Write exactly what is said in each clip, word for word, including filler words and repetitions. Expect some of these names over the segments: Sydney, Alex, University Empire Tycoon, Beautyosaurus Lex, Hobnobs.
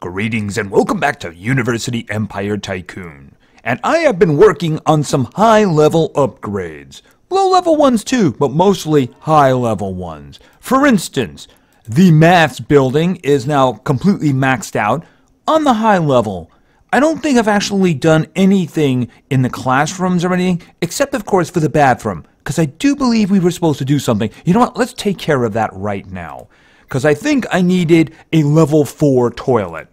Greetings and welcome back to University Empire Tycoon. And I have been working on some high-level upgrades. Low-level ones too, but mostly high-level ones. For instance, the maths building is now completely maxed out on the high level. I don't think I've actually done anything in the classrooms or anything, except of course for the bathroom, because I do believe we were supposed to do something. You know what, let's take care of that right now. Because I think I needed a level four toilet.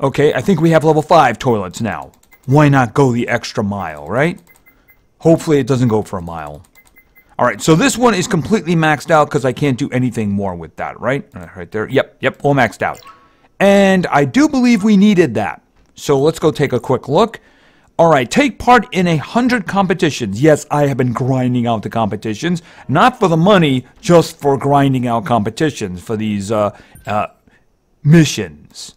Okay, I think we have level five toilets now. Why not go the extra mile, right? Hopefully it doesn't go for a mile. Alright, so this one is completely maxed out because I can't do anything more with that, right? Right there, yep, yep, all maxed out. And I do believe we needed that. So let's go take a quick look. Alright, take part in a hundred competitions. Yes, I have been grinding out the competitions. Not for the money, just for grinding out competitions for these uh, uh, missions.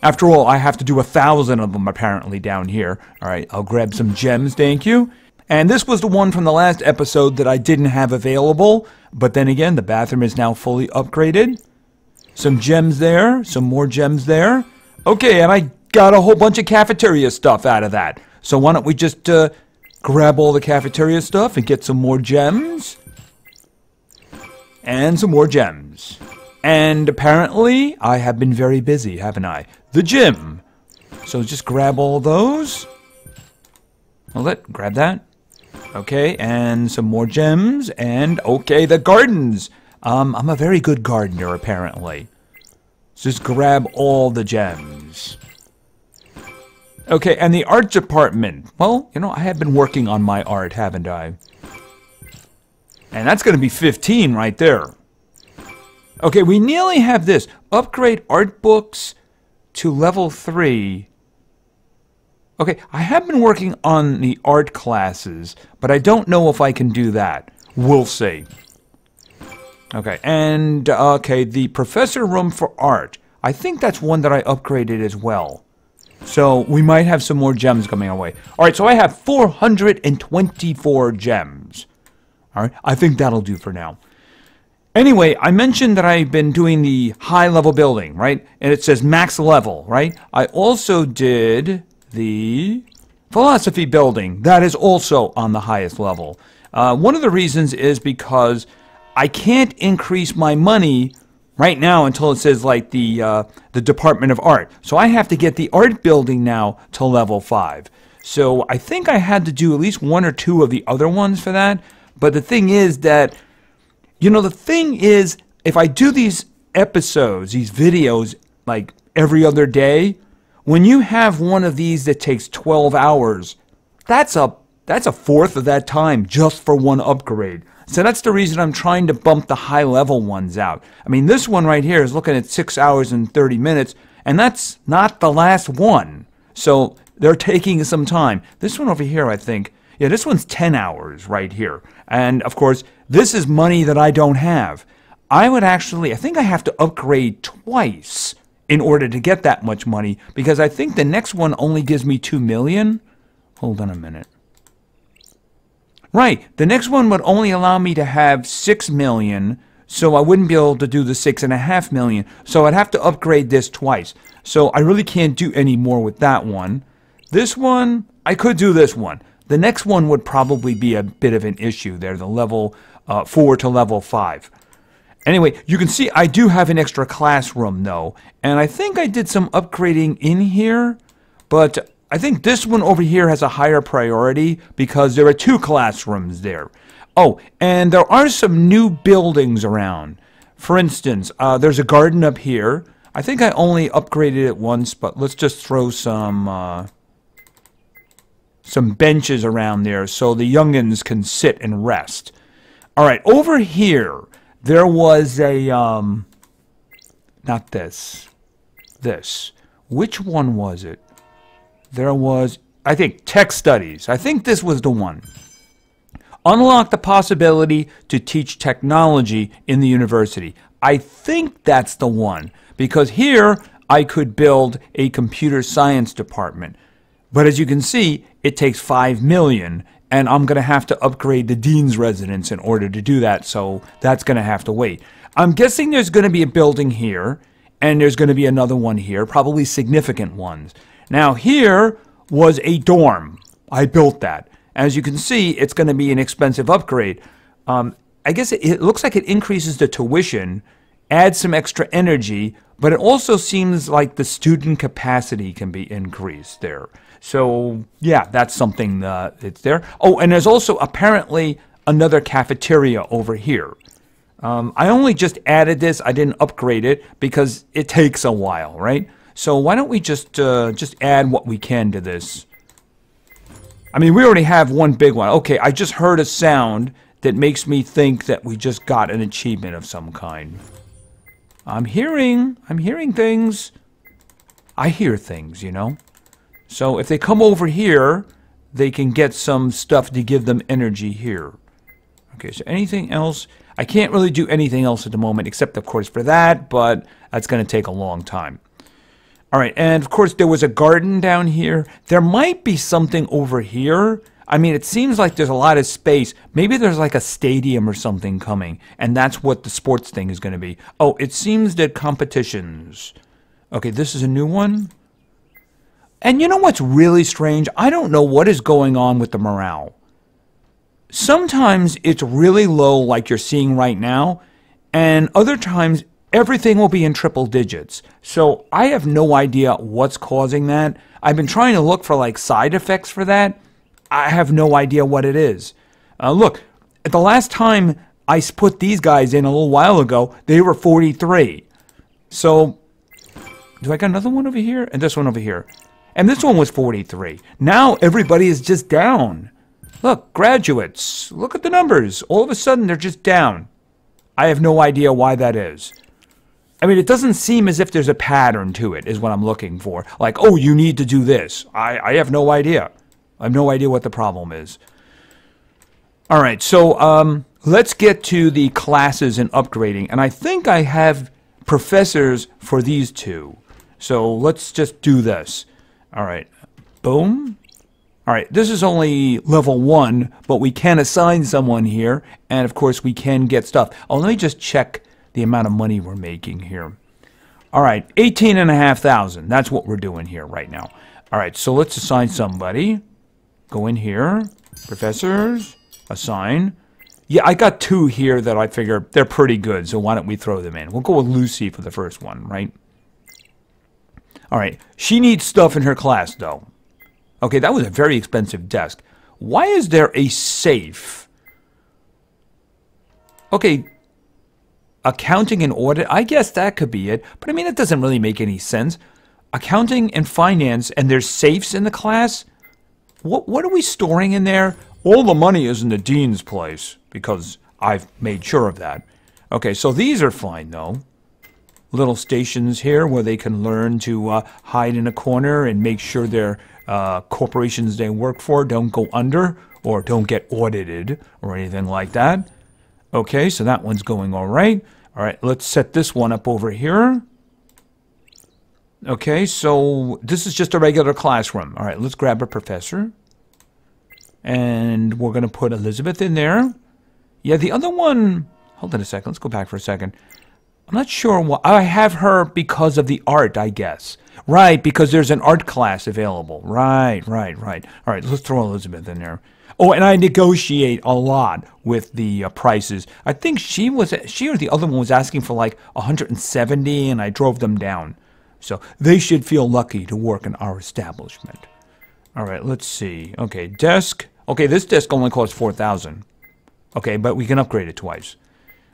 After all, I have to do a thousand of them apparently down here. Alright, I'll grab some gems, thank you. And this was the one from the last episode that I didn't have available. But then again, the bathroom is now fully upgraded. Some gems there, some more gems there. Okay, and I got a whole bunch of cafeteria stuff out of that. So why don't we just uh, grab all the cafeteria stuff and get some more gems. And some more gems. And apparently, I have been very busy, haven't I? The gym. So just grab all those. Well, let grab that. Okay, and some more gems. And, okay, the gardens. Um, I'm a very good gardener, apparently. So just grab all the gems. Okay, and the art department. Well, you know, I have been working on my art, haven't I? And that's going to be fifteen right there. Okay, we nearly have this. Upgrade art books to level three. Okay, I have been working on the art classes, but I don't know if I can do that. We'll see. Okay, and, uh, okay, the professor room for art. I think that's one that I upgraded as well. So we might have some more gems coming our way. Alright, so I have four hundred twenty-four gems. Alright, I think that'll do for now. Anyway, I mentioned that I've been doing the high level building, right? And it says max level, right? I also did the philosophy building. That is also on the highest level. Uh, one of the reasons is because I can't increase my money right now until it says like the uh, the Department of Art. So I have to get the art building now to level five. So I think I had to do at least one or two of the other ones for that. But the thing is that, you know, the thing is, if I do these episodes, these videos, like every other day, when you have one of these that takes twelve hours, that's a that's a fourth of that time just for one upgrade. So that's the reason I'm trying to bump the high-level ones out. I mean, this one right here is looking at six hours and thirty minutes, and that's not the last one. So they're taking some time. This one over here, I think, yeah, this one's ten hours right here. And, of course, this is money that I don't have. I would actually, I think I have to upgrade twice in order to get that much money, because I think the next one only gives me two million dollars. Hold on a minute. Right, the next one would only allow me to have six million, so I wouldn't be able to do the six and a half million, so I'd have to upgrade this twice. So I really can't do any more with that one. This one, I could do this one. The next one would probably be a bit of an issue there, the level uh, four to level five. Anyway, you can see I do have an extra classroom though, and I think I did some upgrading in here, but I think this one over here has a higher priority because there are two classrooms there. Oh, and there are some new buildings around. For instance, uh, there's a garden up here. I think I only upgraded it once, but let's just throw some uh, some benches around there so the youngins can sit and rest. All right, over here there was a um, not this, this. Which one was it? There was, I think, tech studies. I think this was the one. Unlock the possibility to teach technology in the university. I think that's the one, because here I could build a computer science department. But as you can see, it takes five million dollars, and I'm going to have to upgrade the dean's residence in order to do that, so that's going to have to wait. I'm guessing there's going to be a building here, and there's going to be another one here, probably significant ones. Now here was a dorm. I built that. As you can see, it's going to be an expensive upgrade. Um, I guess it, it looks like it increases the tuition, adds some extra energy, but it also seems like the student capacity can be increased there. So yeah, that's something uh, that's there. Oh, and there's also apparently another cafeteria over here. Um, I only just added this. I didn't upgrade it because it takes a while, right? So why don't we just uh, just add what we can to this? I mean, we already have one big one. Okay, I just heard a sound that makes me think that we just got an achievement of some kind. I'm hearing, I'm hearing things. I hear things, you know? So if they come over here, they can get some stuff to give them energy here. Okay, so anything else? I can't really do anything else at the moment except, of course, for that, but that's going to take a long time. All right, and of course, there was a garden down here. There might be something over here. I mean, it seems like there's a lot of space. Maybe there's like a stadium or something coming, and that's what the sports thing is going to be. Oh, it seems that competitions. Okay, this is a new one. And you know what's really strange? I don't know what is going on with the morale. Sometimes it's really low, like you're seeing right now, and other times everything will be in triple digits. So I have no idea what's causing that. I've been trying to look for like side effects for that. I have no idea what it is. Uh, look, at the last time I put these guys in a little while ago, they were forty-three. So, do I got another one over here? And this one over here. And this one was forty-three. Now everybody is just down. Look, graduates, look at the numbers. All of a sudden, they're just down. I have no idea why that is. I mean, it doesn't seem as if there's a pattern to it, is what I'm looking for. Like, oh, you need to do this. I, I have no idea. I have no idea what the problem is. All right, so um, let's get to the classes and upgrading. And I think I have professors for these two. So let's just do this. All right, boom. All right, this is only level one, but we can assign someone here, and of course we can get stuff. Oh, let me just check the amount of money we're making here. All right, eighteen and a half thousand. That's what we're doing here right now. All right, so let's assign somebody. Go in here, professors, assign. Yeah, I got two here that I figure they're pretty good, so why don't we throw them in? We'll go with Lucy for the first one, right? All right, she needs stuff in her class, though. Okay, that was a very expensive desk. Why is there a safe? Okay, accounting and audit, I guess that could be it. But I mean, it doesn't really make any sense. Accounting and finance, and there's safes in the class? What, what are we storing in there? All the money is in the dean's place, because I've made sure of that. Okay, so these are fine, though. Little stations here where they can learn to uh, hide in a corner and make sure their uh, corporations they work for don't go under or don't get audited or anything like that. Okay, so that one's going all right. All right, let's set this one up over here. Okay, so this is just a regular classroom. All right, let's grab a professor. And we're going to put Elizabeth in there. Yeah, the other one... Hold on a second. Let's go back for a second. I'm not sure why. I have her because of the art, I guess. Right, because there's an art class available. Right, right, right. All right, let's throw Elizabeth in there. Oh, and I negotiate a lot with the uh, prices. I think she was, she or the other one was asking for like one hundred seventy, and I drove them down. So they should feel lucky to work in our establishment. All right, let's see. Okay, desk. Okay, this desk only costs four thousand. Okay, but we can upgrade it twice.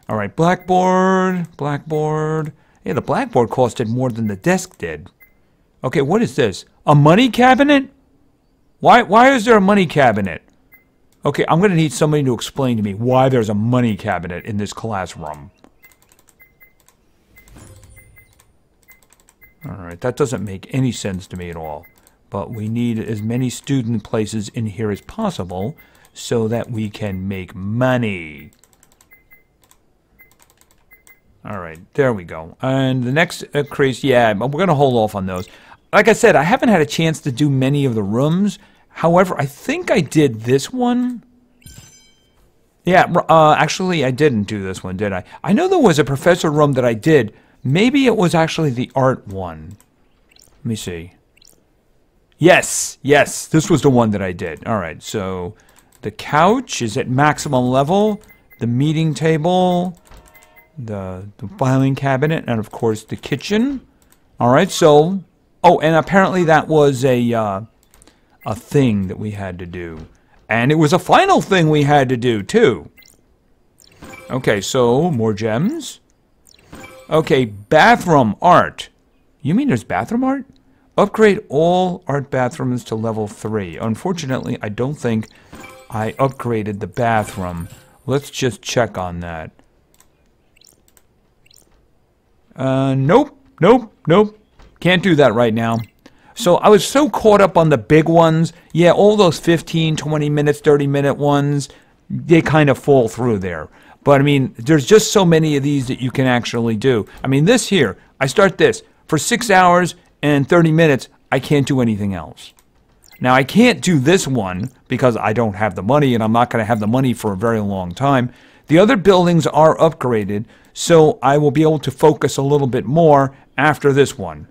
All right, blackboard, blackboard. Yeah, the blackboard costed more than the desk did. Okay, what is this? A money cabinet? Why, why is there a money cabinet? Okay, I'm going to need somebody to explain to me why there's a money cabinet in this classroom. All right, that doesn't make any sense to me at all. But we need as many student places in here as possible so that we can make money. All right, there we go. And the next uh, craze, yeah, we're going to hold off on those. Like I said, I haven't had a chance to do many of the rooms. However, I think I did this one. Yeah, uh, actually, I didn't do this one, did I? I know there was a professor room that I did, Maybe it was actually the art one. Let me see. Yes, yes, this was the one that I did. All right, so the couch is at maximum level, the meeting table, the, the filing cabinet, and of course the kitchen. All right, so, oh, and apparently that was a, uh, a thing that we had to do. And it was a final thing we had to do, too. Okay, so more gems. Okay, bathroom art. You mean there's bathroom art? Upgrade all art bathrooms to level three. Unfortunately, I don't think I upgraded the bathroom. Let's just check on that. Uh, nope, nope, nope. Can't do that right now. So I was so caught up on the big ones. Yeah, all those fifteen, twenty minutes, thirty minute ones, they kind of fall through there. But, I mean, there's just so many of these that you can actually do. I mean, this here, I start this. For six hours and thirty minutes, I can't do anything else. Now, I can't do this one because I don't have the money, and I'm not going to have the money for a very long time. The other buildings are upgraded, so I will be able to focus a little bit more after this one.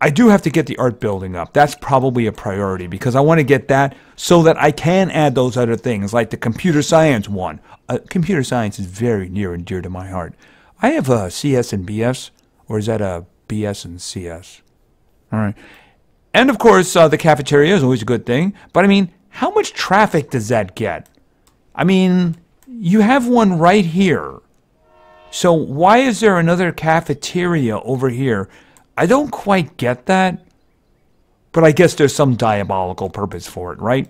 I do have to get the art building up. That's probably a priority because I want to get that so that I can add those other things like the computer science one. Uh, computer science is very near and dear to my heart. I have a C S and B S, or is that a B S and C S? All right. And of course, uh, the cafeteria is always a good thing. But I mean, how much traffic does that get? I mean, you have one right here. So why is there another cafeteria over here? I don't quite get that, but I guess there's some diabolical purpose for it, right?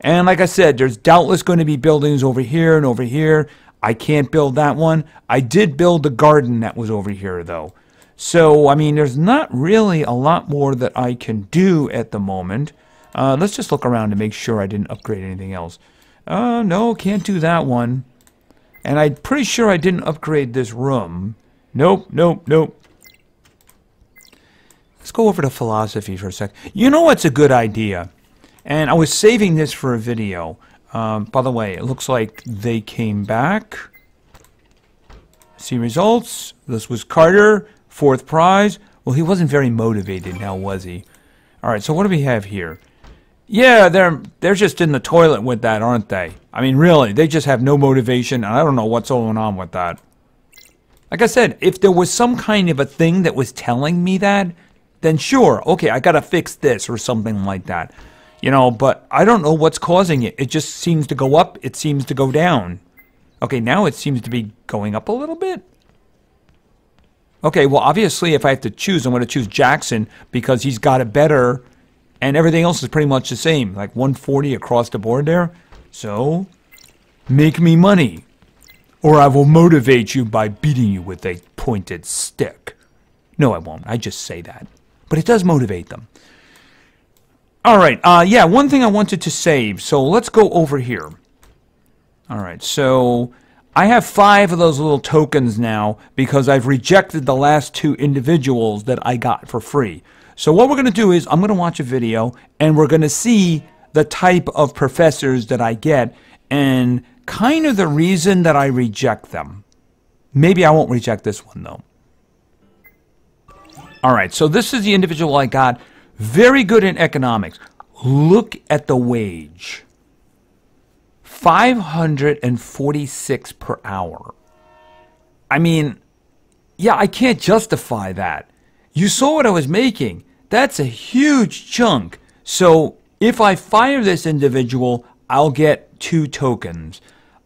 And like I said, there's doubtless going to be buildings over here and over here. I can't build that one. I did build the garden that was over here, though. So, I mean, there's not really a lot more that I can do at the moment. Uh, let's just look around to make sure I didn't upgrade anything else. Uh, no, can't do that one. And I'm pretty sure I didn't upgrade this room. Nope, nope, nope. Let's go over to philosophy for a sec. You know what's a good idea? And I was saving this for a video. Um, by the way, it looks like they came back. See results. This was Carter, fourth prize. Well, he wasn't very motivated now, was he? All right, so what do we have here? Yeah, they're, they're just in the toilet with that, aren't they? I mean, really, they just have no motivation, and I don't know what's going on with that. Like I said, if there was some kind of a thing that was telling me that, then sure, okay, I gotta fix this or something like that. You know, but I don't know what's causing it. It just seems to go up, it seems to go down. Okay, now it seems to be going up a little bit. Okay, well, obviously, if I have to choose, I'm gonna choose Jackson because he's got it better and everything else is pretty much the same, like one forty across the board there. So, make me money or I will motivate you by beating you with a pointed stick. No, I won't, I just say that. But it does motivate them. All right, uh, yeah, one thing I wanted to save, so let's go over here. All right, so I have five of those little tokens now because I've rejected the last two individuals that I got for free. So what we're going to do is I'm going to watch a video, and we're going to see the type of professors that I get and kind of the reason that I reject them. Maybe I won't reject this one, though. All right, so this is the individual I got. Very good in economics. Look at the wage. five hundred forty-six per hour. I mean, yeah, I can't justify that. You saw what I was making. That's a huge chunk. So if I fire this individual, I'll get two tokens.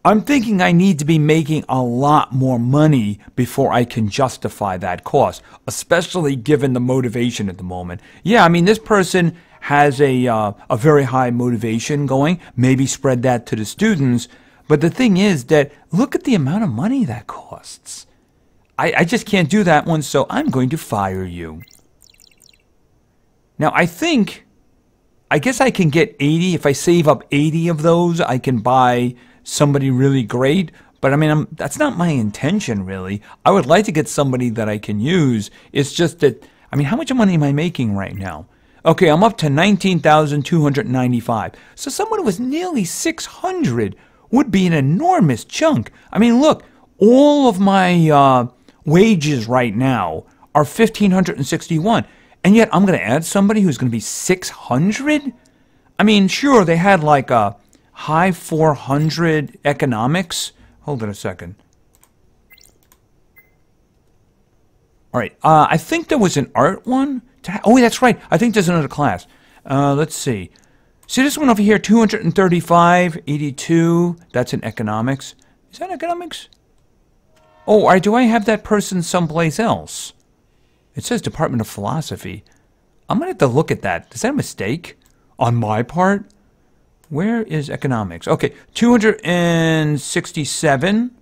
I'm thinking I need to be making a lot more money before I can justify that cost, especially given the motivation at the moment. Yeah, I mean, this person has a, uh, a very high motivation going. Maybe spread that to the students. But the thing is that look at the amount of money that costs. I, I just can't do that one, so I'm going to fire you. Now, I think, I guess I can get eighty. If I save up eighty of those, I can buy somebody really great, but I mean, I'm, that's not my intention, really. I would like to get somebody that I can use. It's just that, I mean, how much money am I making right now? Okay, I'm up to nineteen thousand two hundred ninety-five. So someone who was nearly six hundred would be an enormous chunk. I mean, look, all of my, uh, wages right now are one thousand five hundred sixty-one dollars, and yet I'm going to add somebody who's going to be six hundred dollars? I mean, sure, they had like a high four hundred economics. Hold on a second. All right, uh, I think there was an art one. Oh, wait, that's right. I think there's another class. Uh, let's see. See this one over here, two hundred thirty-five, eighty-two. That's in economics. Is that economics? Oh, I, do I have that person someplace else? It says Department of Philosophy. I'm going to have to look at that. Is that a mistake on my part? Where is economics? Okay, two hundred sixty-seven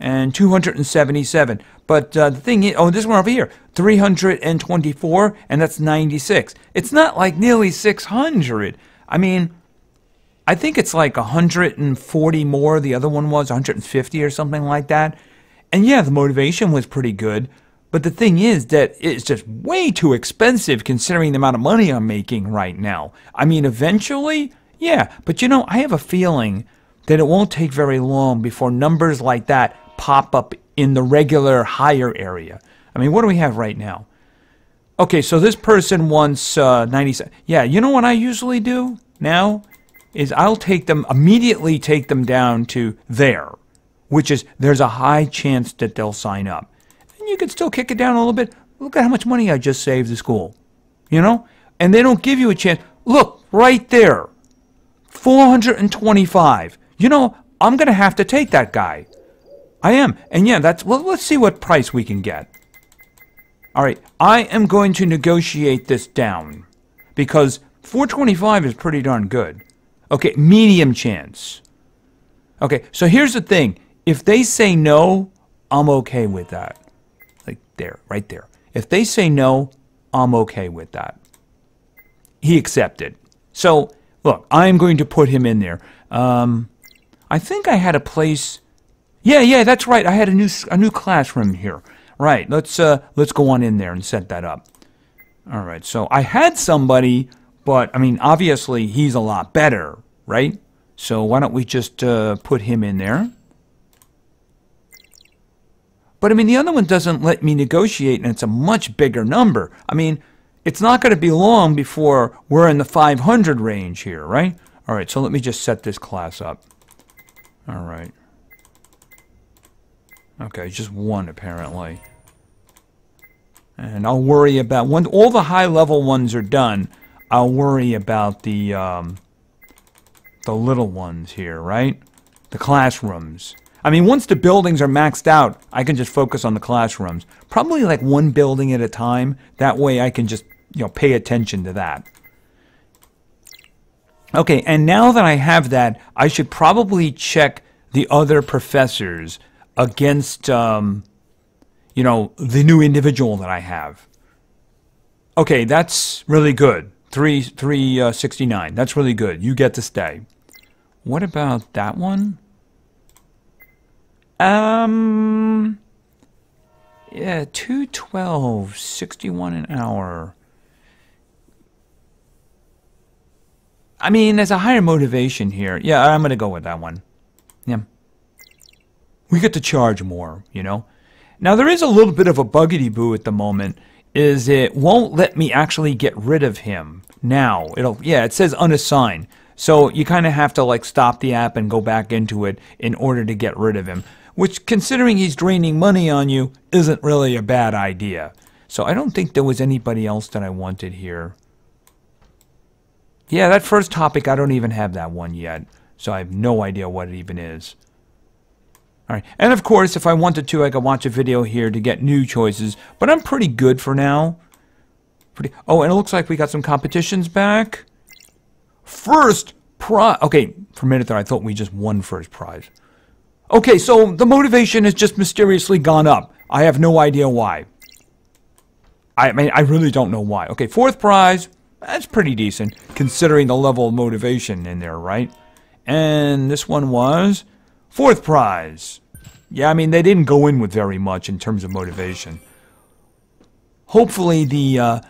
and two hundred seventy-seven. But uh, the thing is, oh, this one over here, three hundred twenty-four, and that's ninety-six. It's not like nearly six hundred. I mean, I think it's like one hundred forty more. The other one was one hundred fifty or something like that. And yeah, the motivation was pretty good. But the thing is that it's just way too expensive considering the amount of money I'm making right now. I mean, eventually, yeah. But you know, I have a feeling that it won't take very long before numbers like that pop up in the regular higher area. I mean, what do we have right now? Okay, so this person wants uh, ninety-seven. Yeah, you know what I usually do now? Is I'll take them, immediately take them down to there, which is there's a high chance that they'll sign up. And you can still kick it down a little bit. Look at how much money I just saved the school, you know? And they don't give you a chance. Look, right there, four hundred twenty-five. You know, I'm going to have to take that guy. I am. And yeah, that's, well, let's see what price we can get. All right, I am going to negotiate this down because four twenty-five is pretty darn good. Okay, medium chance. Okay, so here's the thing. If they say no, I'm okay with that. Like there, right there. If they say no, I'm okay with that. He accepted. So, look, I'm going to put him in there. Um, I think I had a place. Yeah, yeah, that's right. I had a new a new classroom here. Right. Let's uh let's go on in there and set that up. All right. So, I had somebody, but, I mean, obviously, he's a lot better, right? So why don't we just uh, put him in there? But, I mean, the other one doesn't let me negotiate, and it's a much bigger number. I mean, it's not going to be long before we're in the five hundred range here, right? All right, so let me just set this class up. All right. Okay, just one, apparently. And I'll worry about when all the high-level ones are done. I'll worry about the um, the little ones here, right? The classrooms. I mean, once the buildings are maxed out, I can just focus on the classrooms. Probably like one building at a time. That way I can just, you know, pay attention to that. Okay, and now that I have that, I should probably check the other professors against, um, you know, the new individual that I have. Okay, that's really good. Three, three uh, sixty-nine. That's really good. You get to stay. What about that one? Um, yeah, two twelve, sixty-one an hour. I mean, there's a higher motivation here. Yeah, I'm gonna go with that one. Yeah, we get to charge more, you know. Now there is a little bit of a buggity-boo at the moment. Is it won't let me actually get rid of him now. It'll, yeah, it says unassigned. So you kind of have to like stop the app and go back into it in order to get rid of him, which considering he's draining money on you isn't really a bad idea. So I don't think there was anybody else that I wanted here. Yeah, that first topic, I don't even have that one yet. So I have no idea what it even is. All right, and of course, if I wanted to, I could watch a video here to get new choices, but I'm pretty good for now. Pretty. Oh, and it looks like we got some competitions back. First prize. Okay, for a minute there, I thought we just won first prize. Okay, so the motivation has just mysteriously gone up. I have no idea why. I mean, I really don't know why. Okay, fourth prize. That's pretty decent, considering the level of motivation in there, right? And this one was... fourth prize. Yeah, I mean, they didn't go in with very much in terms of motivation. Hopefully, the uh,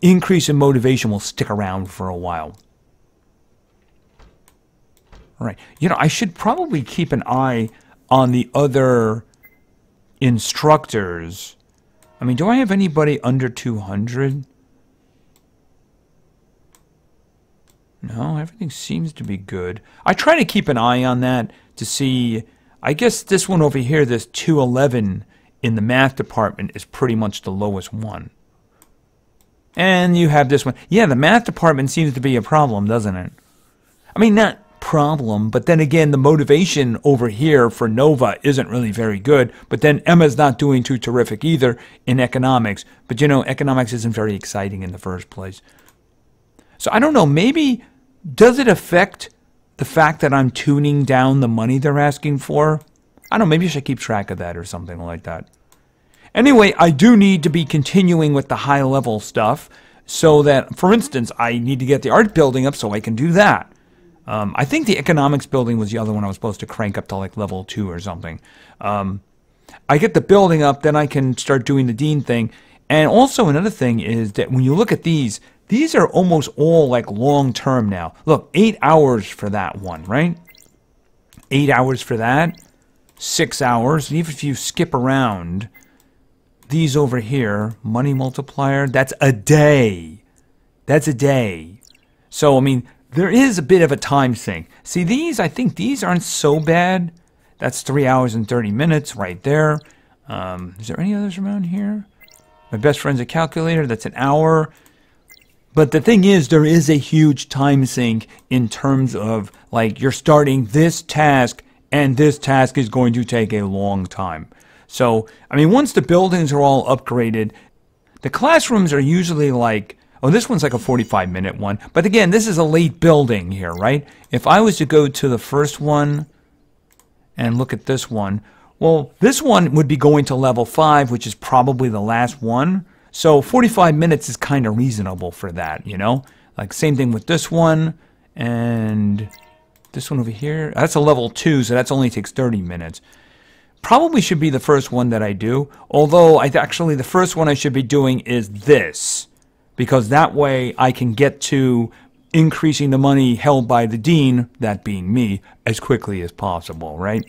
increase in motivation will stick around for a while. All right. You know, I should probably keep an eye on the other instructors. I mean, do I have anybody under two hundred? No, everything seems to be good. I try to keep an eye on that to see. I guess this one over here, this two eleven in the math department, is pretty much the lowest one. And you have this one. Yeah, the math department seems to be a problem, doesn't it? I mean, not problem, but then again, the motivation over here for Nova isn't really very good, but then Emma's not doing too terrific either in economics. But you know, economics isn't very exciting in the first place. So I don't know, maybe, does it affect the fact that I'm tuning down the money they're asking for? I don't know, maybe I should keep track of that or something like that. Anyway, I do need to be continuing with the high-level stuff so that, for instance, I need to get the art building up so I can do that. Um, I think the economics building was the other one I was supposed to crank up to like level two or something. Um, I get the building up, then I can start doing the dean thing. And also another thing is that when you look at these, these are almost all like long-term now. Look, eight hours for that one, right? Eight hours for that, six hours. And even if you skip around, these over here, money multiplier, that's a day. That's a day. So, I mean, there is a bit of a time sink. See, these, I think these aren't so bad. That's three hours and thirty minutes right there. Um, is there any others around here? My best friend's a calculator. That's an hour. But the thing is, there is a huge time sink in terms of, like, you're starting this task, and this task is going to take a long time. So, I mean, once the buildings are all upgraded, the classrooms are usually like... Oh, this one's like a forty-five minute one. But again, this is a late building here, right? If I was to go to the first one and look at this one, well, this one would be going to level five, which is probably the last one. So forty-five minutes is kind of reasonable for that, you know? Like, same thing with this one and this one over here. That's a level two, so that only takes thirty minutes. Probably should be the first one that I do, although I th- actually the first one I should be doing is this. Because that way I can get to increasing the money held by the dean, that being me, as quickly as possible, right?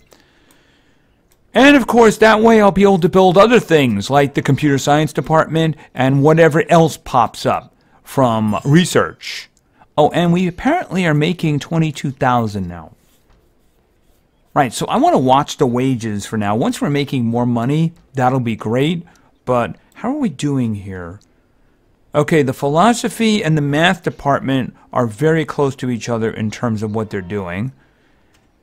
And of course, that way I'll be able to build other things like the computer science department and whatever else pops up from research. Oh, and we apparently are making twenty-two thousand dollars now. Right, so I want to watch the wages for now. Once we're making more money, that'll be great. But how are we doing here? Okay, the philosophy and the math department are very close to each other in terms of what they're doing.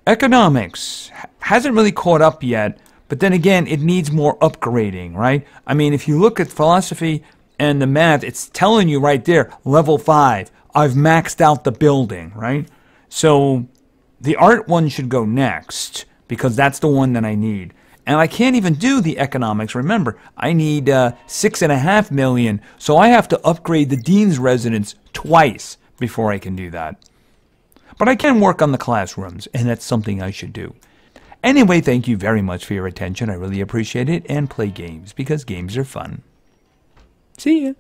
Economics hasn't really caught up yet, but then again, it needs more upgrading, right? I mean, if you look at philosophy and the math, it's telling you right there, level five, I've maxed out the building, right? So the art one should go next because that's the one that I need. And I can't even do the economics. Remember, I need uh, six and a half million, so I have to upgrade the dean's residence twice before I can do that. But I can work on the classrooms, and that's something I should do. Anyway, thank you very much for your attention. I really appreciate it. And play games, because games are fun. See ya.